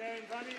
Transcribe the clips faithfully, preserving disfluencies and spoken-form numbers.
Karen Valley.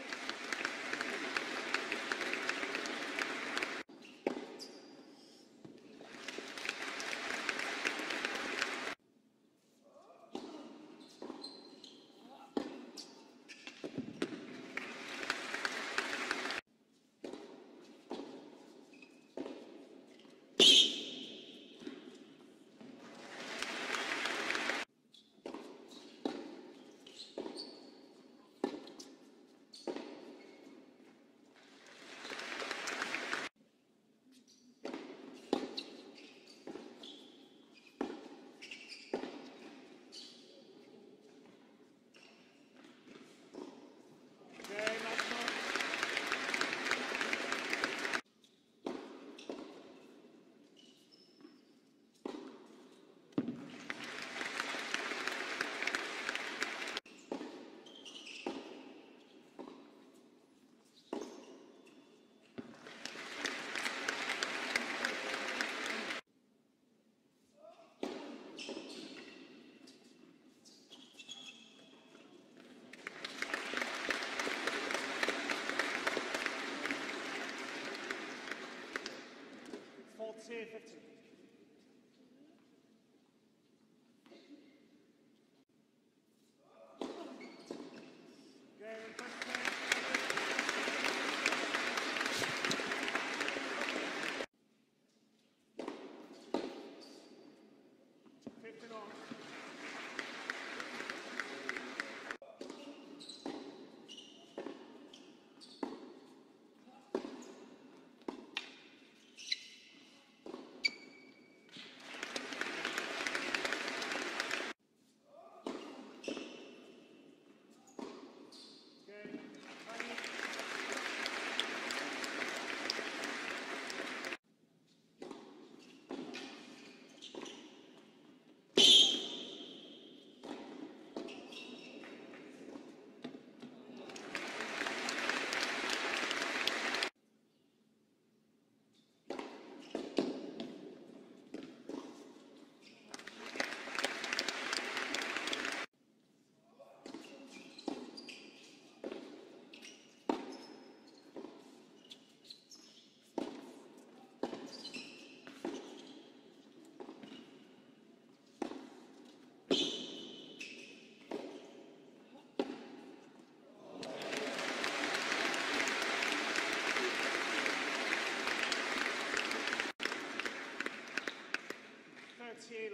Here, fifty.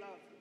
Love.